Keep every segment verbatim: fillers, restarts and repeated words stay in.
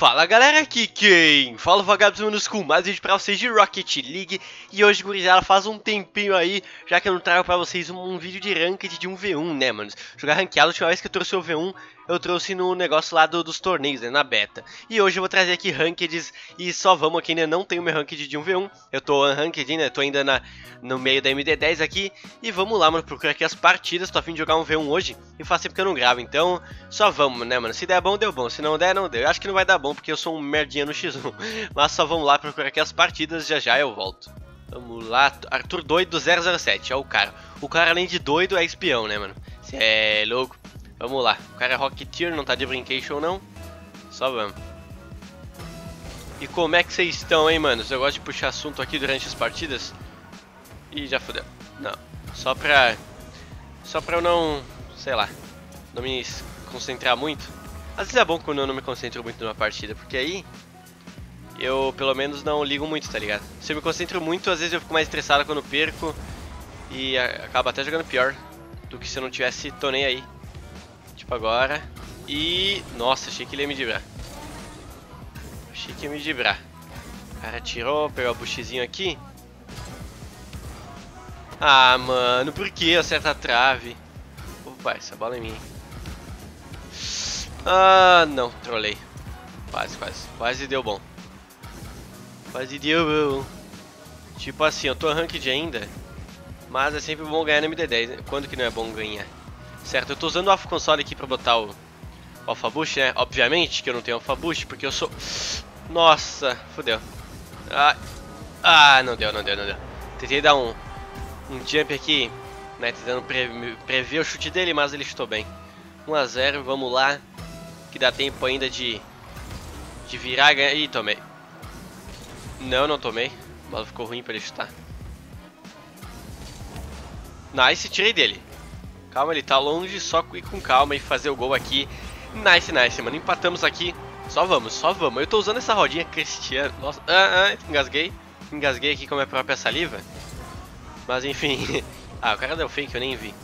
Fala galera, aqui quem fala o Vagabbss com mais vídeo pra vocês de Rocket League. E hoje, gurizada, faz um tempinho aí, já que eu não trago pra vocês um, um vídeo de ranked de um V um, né, mano? Jogar ranqueado, a última vez que eu trouxe o V um, eu trouxe no negócio lá do, dos torneios, né, na beta. E hoje eu vou trazer aqui rankeds e só vamos aqui, ainda não tenho meu ranked de um V um. Eu tô unranked, né, tô ainda na, no meio da M D dez aqui. E vamos lá, mano, procurar aqui as partidas, tô a fim de jogar um V um hoje. E faz tempo que eu não gravo, então só vamos, né, mano? Se der bom, deu bom, se não der, não deu. Eu acho que não vai dar bom, porque eu sou um merdinha no X um. Mas só vamos lá procurar aqui as partidas, já já eu volto. Vamos lá, Arthur Doido zero zero sete, é o cara. O cara além de doido é espião, né, mano? Cê é louco. Vamos lá, o cara é Rocketeer, não tá de brincation não. Só vamos. E como é que vocês estão, hein, manos? Eu gosto de puxar assunto aqui durante as partidas. Ih, já fodeu. Não, só pra... Só pra eu não... Sei lá, não me concentrar muito. Às vezes é bom quando eu não me concentro muito numa partida, porque aí eu pelo menos não ligo muito, tá ligado? Se eu me concentro muito, às vezes eu fico mais estressado quando perco e acaba até jogando pior do que se eu não tivesse, tô nem aí. Tipo agora. E... Nossa, achei que ele ia me dibrar. Achei que ia me dibrar. O cara tirou, pegou o buchizinho aqui. Ah, mano, por que eu acerto a trave? Opa, essa bola é minha. Ah, não, trolei. Quase, quase, quase deu bom. Quase deu bom. Tipo assim, eu tô ranked ainda, mas é sempre bom ganhar no M D dez, né? Quando que não é bom ganhar? Certo, eu tô usando o Alpha Console aqui pra botar o, o Alpha Boost, né? Obviamente que eu não tenho Alpha Boost, porque eu sou... Nossa, fodeu. Ah, ah, não deu, não deu, não deu. Tentei dar um, um jump aqui, né? Tentando pre prever o chute dele, mas ele chutou bem. Um a zero, vamos lá. Que dá tempo ainda de, de virar, ganhar. Ih, tomei. Não, não tomei. A bola ficou ruim pra ele chutar. Nice, tirei dele. Calma, ele tá longe, só ir com calma e fazer o gol aqui. Nice, nice, mano. Empatamos aqui. Só vamos, só vamos. Eu tô usando essa rodinha Cristiano. Nossa, ah, ah, engasguei. Engasguei aqui com a minha própria saliva. Mas enfim. Ah, o cara deu fake, eu nem vi.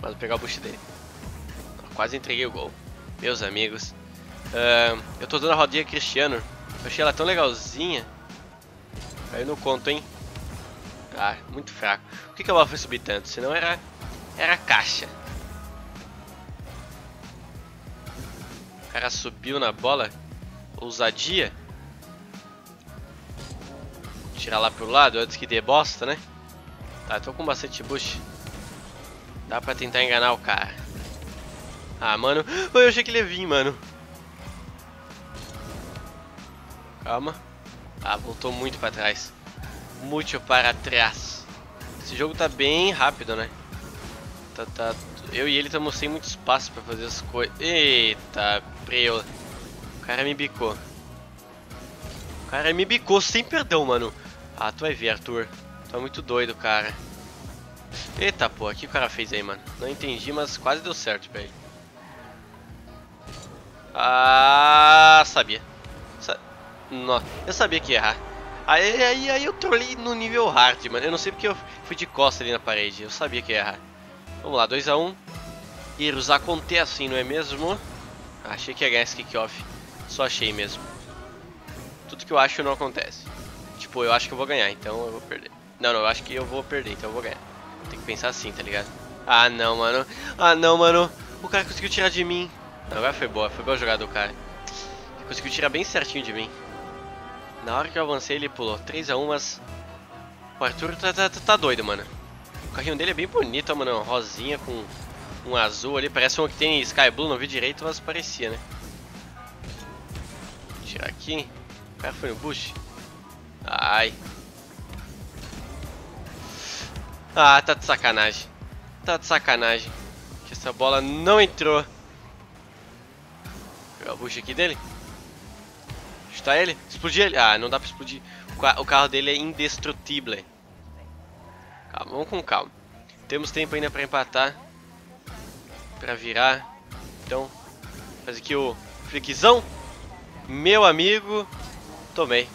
Mas vou pegar o boost dele. Quase entreguei o gol. Meus amigos, uh, eu tô usando a rodinha Cristiano. Eu achei ela tão legalzinha. Caiu no conto, hein? Ah, muito fraco. Por que, que a bola foi subir tanto? Senão era, era caixa. O cara subiu na bola. Ousadia. Tirar lá pro lado antes que dê bosta, né? Tá, tô com bastante boost. Dá pra tentar enganar o cara. Ah, mano, eu achei que ele ia vir, mano. Calma. Ah, voltou muito pra trás. Muito para trás. Esse jogo tá bem rápido, né? Tá, tá... Eu e ele estamos sem muito espaço pra fazer as coisas. Eita, preu. O cara me bicou. O cara me bicou sem perdão, mano. Ah, tu vai ver, Arthur. Tu é muito doido, cara. Eita, pô, o que o cara fez aí, mano? Não entendi, mas quase deu certo pra ele. Ah, sabia. Sa Nossa, eu sabia que ia errar. Aí, aí, aí eu trolei no nível hard, mano. Eu não sei porque eu fui de costa ali na parede. Eu sabia que ia errar. Vamos lá, dois a um. Erros acontecem, não é mesmo? Ah, achei que ia ganhar esse kickoff. Só achei mesmo. Tudo que eu acho não acontece. Tipo, eu acho que eu vou ganhar, então eu vou perder. Não, não, eu acho que eu vou perder, então eu vou ganhar. Tem que pensar assim, tá ligado? Ah, não, mano. Ah, não, mano. O cara conseguiu tirar de mim. Agora foi boa, foi boa jogada do cara. Ele conseguiu tirar bem certinho de mim. Na hora que eu avancei ele pulou. Três a um, mas o Arthur tá, tá, tá doido, mano. O carrinho dele é bem bonito, ó, mano. Rosinha com um azul ali. Parece um que tem Sky Blue, não vi direito, mas parecia, né? Vou tirar aqui. O cara foi no bush. Ai. Ah, tá de sacanagem. Tá de sacanagem que essa bola não entrou. O bush aqui dele. Chutar ele. Explodir ele. Ah, não dá pra explodir. O carro dele é indestrutível. Calma, vamos com calma. Temos tempo ainda pra empatar. Pra virar. Então, faz aqui o flickzão. Meu amigo. Tomei.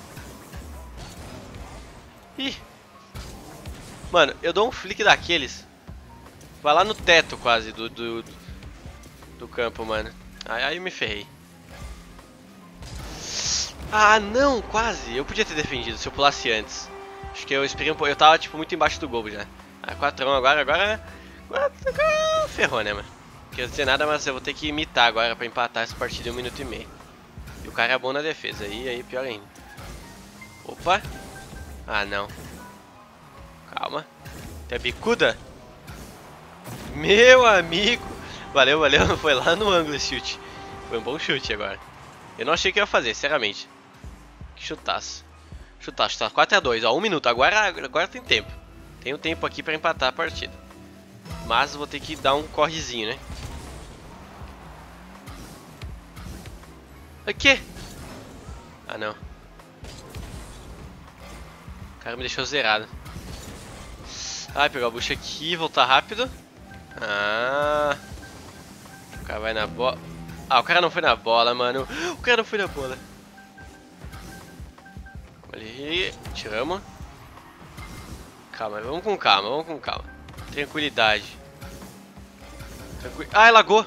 Ih. Mano, eu dou um flick daqueles. Vai lá no teto quase do, do, do campo, mano. Aí, aí eu me ferrei. Ah, não, quase. Eu podia ter defendido se eu pulasse antes. Acho que eu esperei um pouco. Eu tava, tipo, muito embaixo do gol já. Ah, quatro a um agora, agora... quatro a um ferrou, né, mano? Não quero dizer nada, mas eu vou ter que imitar agora pra empatar essa partida em um minuto e meio. E o cara é bom na defesa. E aí, pior ainda. Opa. Ah, não. Calma. Tem a bicuda. Meu amigo. Valeu, valeu. Foi lá no ângulo esse chute. Foi um bom chute agora. Eu não achei que ia fazer, sinceramente. Que chutaço. Chutaço, chutaço. quatro a dois, ó. Um minuto. Agora, agora tem tempo. Tenho tempo aqui pra empatar a partida. Mas vou ter que dar um correzinho, né? O quê? Ah, não. O cara me deixou zerado. Ai, pegar a bucha aqui. Voltar rápido. Ah. O cara vai na bola. Ah, o cara não foi na bola, mano. O cara não foi na bola. Ali. Tiramos. Calma, vamos com calma, vamos com calma. Tranquilidade. Tranqui... Ah, lagou.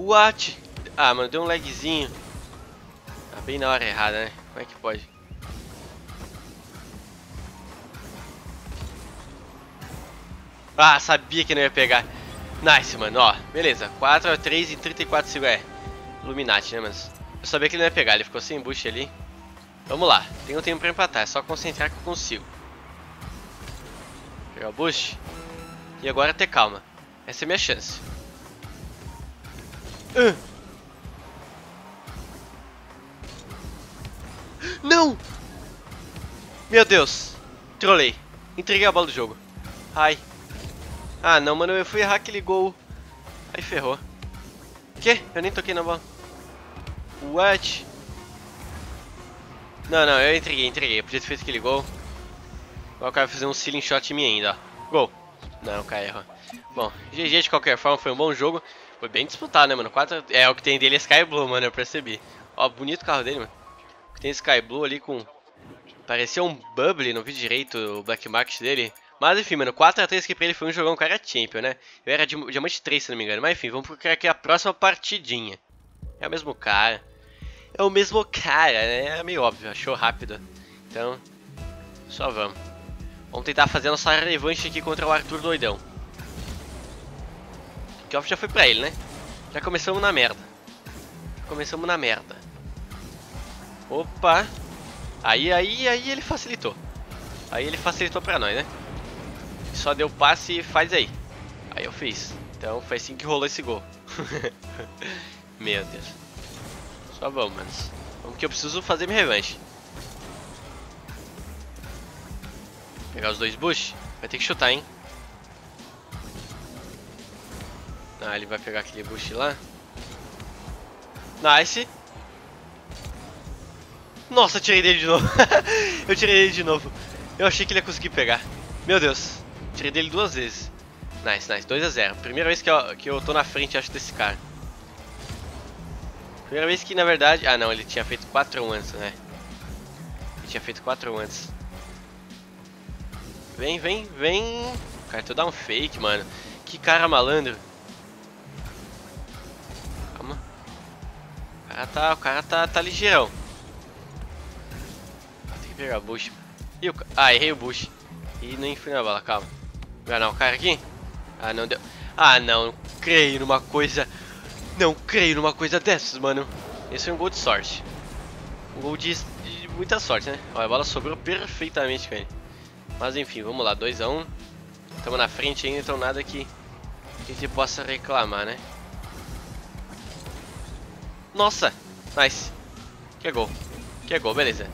What? Ah, mano, deu um lagzinho. Tá bem na hora errada, né? Como é que pode? Ah, sabia que não ia pegar. Nice, mano, ó. Beleza, quatro a três em trinta e quatro segundos. É, Illuminati, né, mas... Eu sabia que ele não ia pegar, ele ficou sem embuste ali. Vamos lá, tem um tempo pra empatar, é só concentrar que eu consigo. Pegar o boost. E agora ter calma. Essa é a minha chance. Uh. Não! Meu Deus! Trolei. Entreguei a bola do jogo. Ai. Ah não, mano, eu fui errar aquele gol. Aí ferrou. Que? Eu nem toquei na bola. What? Não, não, eu entreguei, entreguei. Eu podia ter feito aquele gol. O cara vai fazer um ceiling shot em mim ainda, ó. Gol. Não, o cara errou. Bom, G G de qualquer forma, foi um bom jogo. Foi bem disputado, né, mano? Quatro... É, o que tem dele é Sky Blue, mano, eu percebi. Ó, bonito o carro dele, mano. O que tem Sky Blue ali com... Parecia um Bubble, não vi direito o Black Market dele. Mas enfim, mano, quatro a três que pra ele foi um jogão, o cara é champion, né? Eu era Diamante três, se não me engano. Mas enfim, vamos procurar aqui a próxima partidinha. É o mesmo cara. É o mesmo cara, né? É meio óbvio, achou rápido. Então, só vamos. Vamos tentar fazer a nossa revanche aqui contra o Arthur Doidão. O kickoff já foi pra ele, né? Já começamos na merda. Já começamos na merda. Opa! Aí, aí, aí ele facilitou. Aí ele facilitou pra nós, né? Só deu passe e faz aí. Aí eu fiz. Então foi assim que rolou esse gol. Meu Deus. Só vamos, mano. Vamos que eu preciso fazer minha revanche. Pegar os dois bush. Vai ter que chutar, hein. Ah, ele vai pegar aquele bush lá. Nice. Nossa, eu tirei dele de novo. Eu tirei dele de novo. Eu achei que ele ia conseguir pegar. Meu Deus. Tirei dele duas vezes. Nice, nice. dois a zero. Primeira vez que eu, que eu tô na frente, acho, desse cara. Primeira vez que, na verdade... Ah, não. Ele tinha feito quatro a um antes, né? Ele tinha feito quatro a um antes. Vem, vem, vem. Cara, tu dá um fake, mano. Que cara malandro. Calma. O cara tá... O cara tá, tá ligeirão. Tem que pegar o bush. E o... Ah, errei o bush. E nem fui na bola, calma. Vai não, o cara aqui? Ah, não deu. Ah, não, não creio numa coisa. Não creio numa coisa dessas, mano. Esse foi um gol de sorte. Um gol de, de muita sorte, né? Ó, a bola sobrou perfeitamente com ele. Mas enfim, vamos lá, dois a um. Estamos na frente ainda, então nada que, que a gente possa reclamar, né? Nossa, nice. Que gol, que gol, beleza.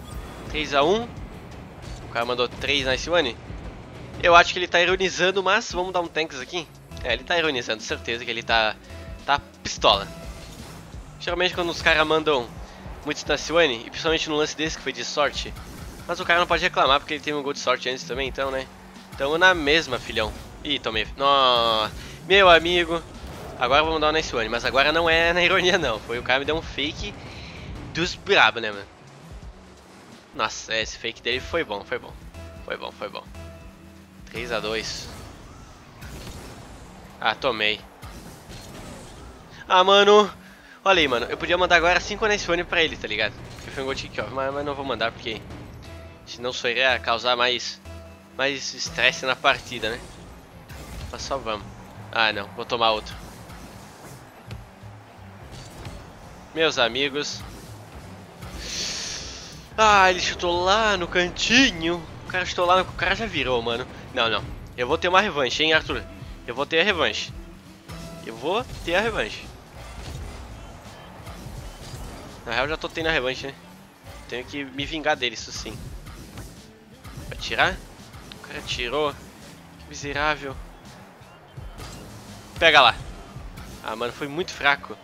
três a um. O cara mandou três, nice one. Eu acho que ele tá ironizando, mas vamos dar um tanks aqui. É, ele tá ironizando, certeza que ele tá tá pistola. Geralmente quando os caras mandam muitos nice one, e principalmente no lance desse que foi de sorte. Mas o cara não pode reclamar porque ele teve um gol de sorte antes também, então, né? Então na mesma, filhão. Ih, tomei. Nossa, meu amigo. Agora vamos dar um nice one, mas agora não é na ironia não. Foi o cara me deu um fake dos brabo, né, mano? Nossa, esse fake dele foi bom, foi bom. Foi bom, foi bom. três a dois. Ah, tomei. Ah, mano. Olha aí, mano. Eu podia mandar agora cinco nice one pra ele, tá ligado? Porque cangote aqui, ó. Mas, mas não vou mandar, porque senão isso iria causar mais mais estresse na partida, né? Mas só vamos. Ah, não. Vou tomar outro. Meus amigos. Ah, ele chutou lá no cantinho. O cara chutou lá no... O cara já virou, mano. Não, não. Eu vou ter uma revanche, hein, Arthur? Eu vou ter a revanche. Eu vou ter a revanche. Na real, eu já tô tendo a revanche, né? Tenho que me vingar dele, isso sim. Vai tirar? O cara tirou. Que miserável. Pega lá. Ah, mano, foi muito fraco.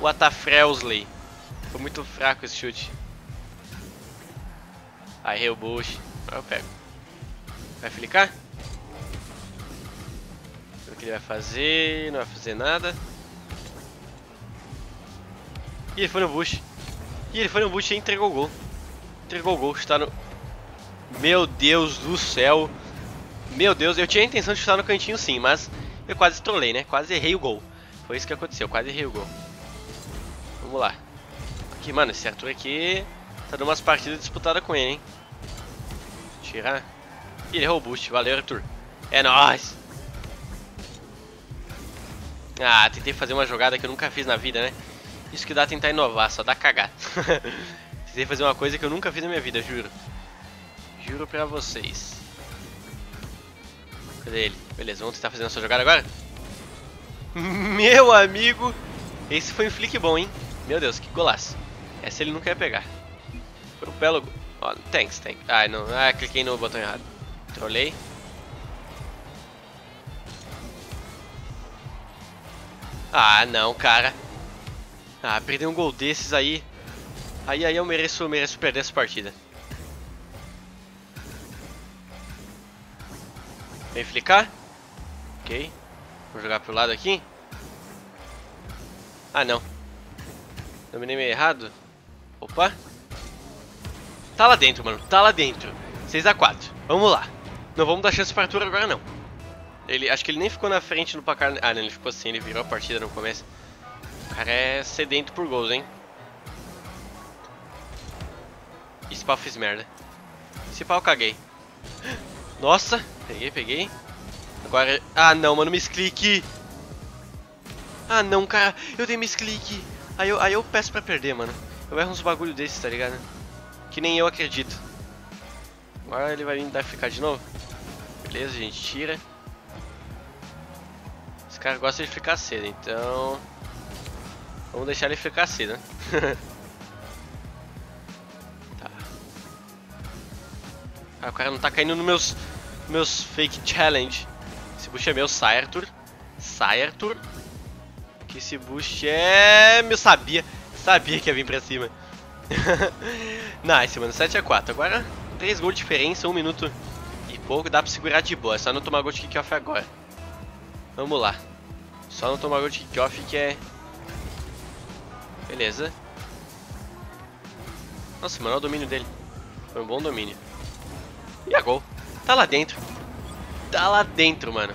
O Atafrelsley. Foi muito fraco esse chute. Aí, eu bush. Agora eu pego. Vai flicar? O que ele vai fazer? Não vai fazer nada. E ele foi no bush. E ele foi no bush e entregou o gol. Entregou o gol. Está no... Meu Deus do céu. Meu Deus, eu tinha a intenção de chutar no cantinho sim, mas eu quase trolei, né? Quase errei o gol. Foi isso que aconteceu, quase errei o gol. Vamos lá. Aqui, mano, esse Arthur aqui tá dando umas partidas disputadas com ele, hein? Tirar. Ih, ele errou o boost. Valeu, Arthur. É nóis! Ah, tentei fazer uma jogada que eu nunca fiz na vida, né? Isso que dá tentar inovar, só dá cagar. Tentei fazer uma coisa que eu nunca fiz na minha vida, juro. Juro pra vocês. Cadê ele? Beleza, vamos tentar fazer nossa jogada agora? Meu amigo! Esse foi um flick bom, hein? Meu Deus, que golaço. Essa ele nunca ia pegar. Foi um belo gol. Ó, thanks, thanks. Ah, não. Ah, cliquei no botão errado. Trolei. Ah, não, cara. Ah, perder um gol desses aí. Aí, aí eu mereço, eu mereço perder essa partida. Vem flicar. Ok. Vou jogar pro lado aqui. Ah, não. Dominei meio errado. Opa. Tá lá dentro, mano. Tá lá dentro. seis a quatro. Vamos lá. Não vamos dar chance pra Arthur agora, não. Ele, acho que ele nem ficou na frente no placar. Ah, não. Ele ficou assim. Ele virou a partida no começo. O cara é sedento por gols, hein. Esse pau fiz merda. Esse pau eu caguei. Nossa. Peguei, peguei. Agora... Ah, não, mano. Misclick. Ah, não, cara. Eu dei misclick. Aí eu, aí eu peço pra perder, mano. Eu erro uns bagulho desses, tá ligado? Que nem eu acredito. Agora ele vai me dar ficar de novo. Beleza, gente. Tira. Esse cara gosta de ficar cedo, então... Vamos deixar ele ficar cedo, né? Tá. Ah, o cara não tá caindo nos meus... Meus fake challenge. Esse boost é meu, sai Arthur. Sai Arthur. Que esse boost é... Eu sabia. Sabia que ia vir pra cima. Nice, mano. sete a quatro. Agora, três gols de diferença. Um minuto e pouco. Dá pra segurar de boa. É só não tomar gol de kickoff agora. Vamos lá. Só não tomar gol de kickoff que é... Beleza. Nossa, mano. Olha o domínio dele. Foi um bom domínio. E a gol. Tá lá dentro. Tá lá dentro, mano.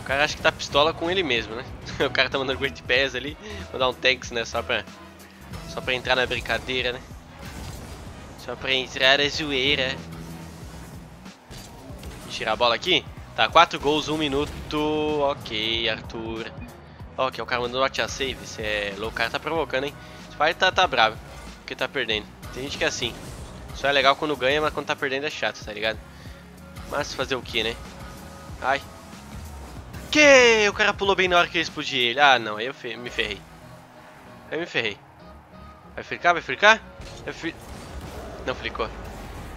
O cara acha que tá pistola com ele mesmo, né? O cara tá mandando great pass ali. Vou dar um tanks, né? Só pra... Só pra entrar na brincadeira, né? Só pra entrar na zoeira. Tirar a bola aqui. Tá, quatro gols, um minuto. Ok, Arthur. Ok, o cara mandou not a save. Esse é louco. O cara tá provocando, hein? Esse pai tá, tá bravo. Porque tá perdendo. Tem gente que é assim. Só é legal quando ganha, mas quando tá perdendo é chato, tá ligado? Mas fazer o que, né? Ai. Que? O cara pulou bem na hora que eu explodi ele. Ah, não. Aí eu fe me ferrei. Aí eu me ferrei. Vai flicar? Vai flicar? Vai fli... Não flicou.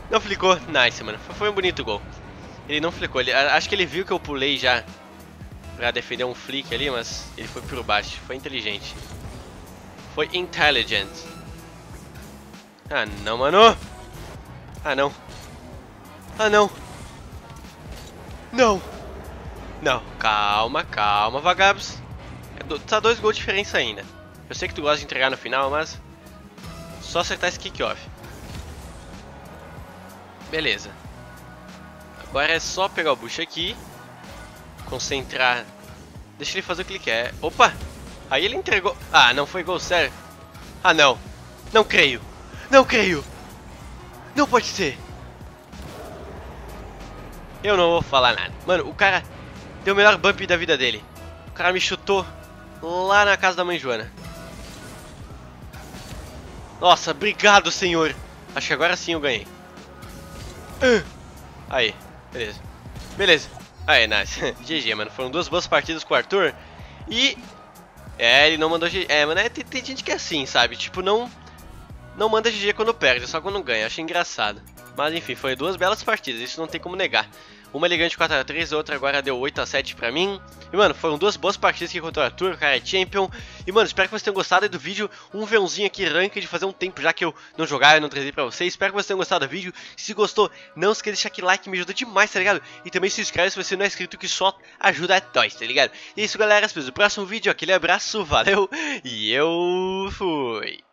Não flicou. Nice, mano. Foi um bonito gol. Ele não flicou. Ele... Acho que ele viu que eu pulei já pra defender um flick ali, mas ele foi por baixo. Foi inteligente. Foi intelligent. Ah, não, mano. Ah, não. Ah, não. Não. Não. Calma, calma, Vagabbss. Tá dois gols de diferença ainda. Eu sei que tu gosta de entregar no final, mas... Só acertar esse kick-off. Beleza. Agora é só pegar o bush aqui. Concentrar. Deixa ele fazer o que ele quer. Opa! Aí ele entregou... Ah, não foi gol, sério. Ah, não. Não creio. Não creio! Não pode ser! Eu não vou falar nada. Mano, o cara deu o melhor bump da vida dele. O cara me chutou lá na casa da mãe Joana. Nossa, obrigado, senhor. Acho que agora sim eu ganhei. Aí, beleza. Beleza. Aí, nice. G G, mano. Foram duas boas partidas com o Arthur. E... é, ele não mandou G G. É, mano, é, tem, tem gente que é assim, sabe? Tipo, não... não manda G G quando perde, só quando ganha. Achei engraçado. Mas enfim, foi duas belas partidas, isso não tem como negar. Uma elegante quatro a três, a outra agora deu oito a sete pra mim. E mano, foram duas boas partidas aqui contra o Arthur, o cara é champion. E mano, espero que vocês tenham gostado aí do vídeo. Um V umzinho aqui, ranked, de fazer um tempo já que eu não jogava e não trazia pra vocês. Espero que vocês tenham gostado do vídeo. Se gostou, não esqueça de deixar aquele like, me ajuda demais, tá ligado? E também se inscreve se você não é inscrito, que só ajuda a nós, tá ligado? E é isso galera, até o próximo vídeo, aquele abraço, valeu e eu fui!